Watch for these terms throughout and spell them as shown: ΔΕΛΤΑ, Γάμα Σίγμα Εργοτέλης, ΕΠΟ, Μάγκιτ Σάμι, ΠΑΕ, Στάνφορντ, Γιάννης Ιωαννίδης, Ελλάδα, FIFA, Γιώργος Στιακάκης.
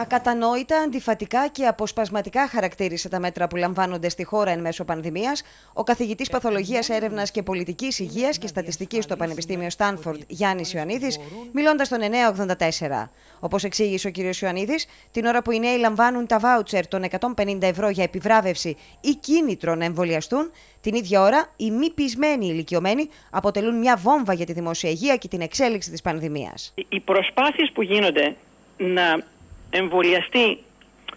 Ακατανόητα, αντιφατικά και αποσπασματικά χαρακτήρισε τα μέτρα που λαμβάνονται στη χώρα εν μέσω πανδημίας ο καθηγητής παθολογίας, έρευνας και πολιτικής υγείας και στατιστικής στο Πανεπιστήμιο Στάνφορντ, Γιάννης Ιωαννίδης, μιλώντας στον 984. Όπως εξήγησε ο κ. Ιωαννίδης, την ώρα που οι νέοι λαμβάνουν τα βάουτσερ των 150 € για επιβράβευση ή κίνητρο να εμβολιαστούν, την ίδια ώρα οι μη πεισμένοι ηλικιωμένοι αποτελούν μια βόμβα για τη δημόσια υγεία και την εξέλιξη της πανδημίας. Οι προσπάθειες που γίνονται να εμβολιαστεί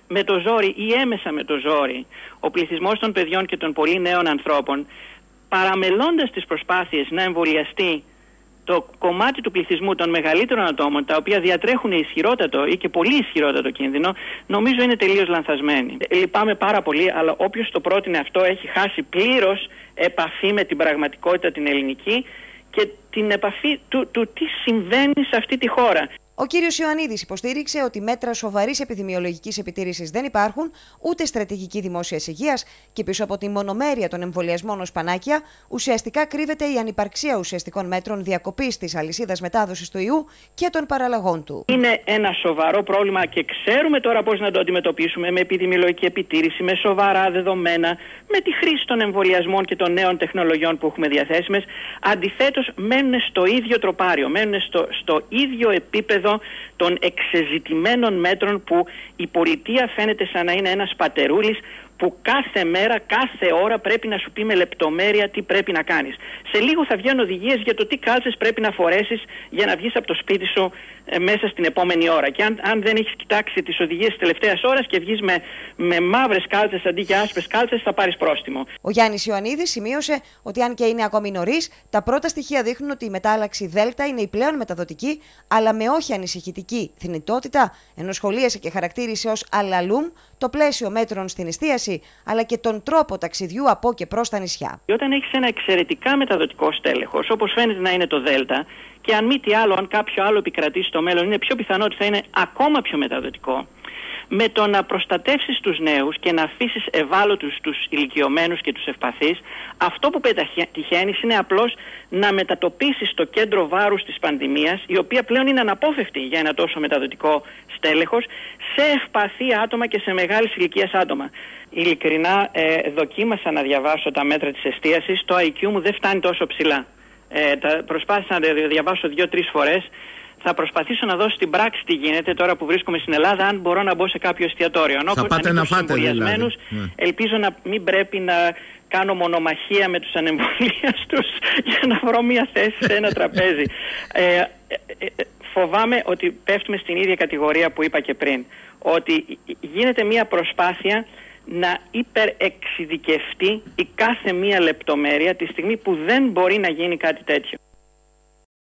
με το ζόρι ή έμεσα με το ζόρι ο πληθυσμός των παιδιών και των πολύ νέων ανθρώπων, παραμελώντας τις προσπάθειες να εμβολιαστεί το κομμάτι του πληθυσμού των μεγαλύτερων ατόμων, τα οποία διατρέχουν ισχυρότατο ή και πολύ ισχυρότατο κίνδυνο, νομίζω είναι τελείως λανθασμένοι. Λυπάμαι πάρα πολύ, αλλά όποιος το πρότεινε αυτό έχει χάσει πλήρως επαφή με την πραγματικότητα την ελληνική και την επαφή του τι συμβαίνει σε αυτή τη χώρα. Ο κύριος Ιωαννίδης υποστήριξε ότι μέτρα σοβαρής επιδημιολογικής επιτήρησης δεν υπάρχουν, ούτε στρατηγική δημόσιας υγείας και πίσω από τη μονομέρεια των εμβολιασμών ως πανάκια ουσιαστικά κρύβεται η ανυπαρξία ουσιαστικών μέτρων διακοπής της αλυσίδας μετάδοσης του ιού και των παραλλαγών του. Είναι ένα σοβαρό πρόβλημα και ξέρουμε τώρα πώς να το αντιμετωπίσουμε με επιδημιολογική επιτήρηση, με σοβαρά δεδομένα, με τη χρήση των εμβολιασμών και των νέων τεχνολογιών που έχουμε διαθέσιμες. Αντιθέτως, μένουν στο ίδιο τροπάριο, μένουν στο ίδιο επίπεδο των εξεζητημένων μέτρων που η πολιτεία φαίνεται σαν να είναι ένας πατερούλης που κάθε μέρα, κάθε ώρα πρέπει να σου πει με λεπτομέρεια τι πρέπει να κάνεις. Σε λίγο θα βγαίνουν οδηγίες για το τι κάλτσες πρέπει να φορέσεις για να βγεις από το σπίτι σου μέσα στην επόμενη ώρα. Και αν δεν έχεις κοιτάξει τις οδηγίες της τελευταίας ώρας και βγεις με μαύρες κάλτσες αντί για άσπρες κάλτσες, θα πάρεις πρόστιμο. Ο Γιάννης Ιωαννίδης σημείωσε ότι αν και είναι ακόμη νωρίς, τα πρώτα στοιχεία δείχνουν ότι η μετάλλαξη ΔΕΛΤΑ είναι η πλέον μεταδοτική, αλλά με όχι ανησυχητική θνητότητα, ενώ σχολίασε και χαρακτήρισε ως αλαλούμ το πλαίσιο μέτρων στην εστίαση, αλλά και τον τρόπο ταξιδιού από και προς τα νησιά. Όταν έχεις ένα εξαιρετικά μεταδοτικό στέλεχος, όπως φαίνεται να είναι το ΔΕΛΤΑ, και αν μη τι άλλο, αν κάποιο άλλο επικρατήσει στο μέλλον, είναι πιο πιθανό ότι θα είναι ακόμα πιο μεταδοτικό. Με το να προστατεύσεις τους νέους και να αφήσεις ευάλωτους τους ηλικιωμένους και τους ευπαθείς, αυτό που πετυχαίνεις είναι απλώς να μετατοπίσεις το κέντρο βάρους της πανδημίας, η οποία πλέον είναι αναπόφευκτη για ένα τόσο μεταδοτικό στέλεχος, σε ευπαθή άτομα και σε μεγάλης ηλικίας άτομα. Ειλικρινά, δοκίμασα να διαβάσω τα μέτρα της εστίασης, το IQ μου δεν φτάνει τόσο ψηλά. Προσπάθησα να διαβάσω 2-3 φορές. Θα προσπαθήσω να δω στην πράξη τι γίνεται τώρα που βρίσκομαι στην Ελλάδα, αν μπορώ να μπω σε κάποιο εστιατόριο. Θα πάτε να φάτε δηλαδή. Ελπίζω να μην πρέπει να κάνω μονομαχία με τους ανεμβολίαστους για να βρω μια θέση σε ένα τραπέζι. Φοβάμαι ότι πέφτουμε στην ίδια κατηγορία που είπα και πριν. Ότι γίνεται μια προσπάθεια να υπερεξειδικευτεί η κάθε μία λεπτομέρεια τη στιγμή που δεν μπορεί να γίνει κάτι τέτοιο.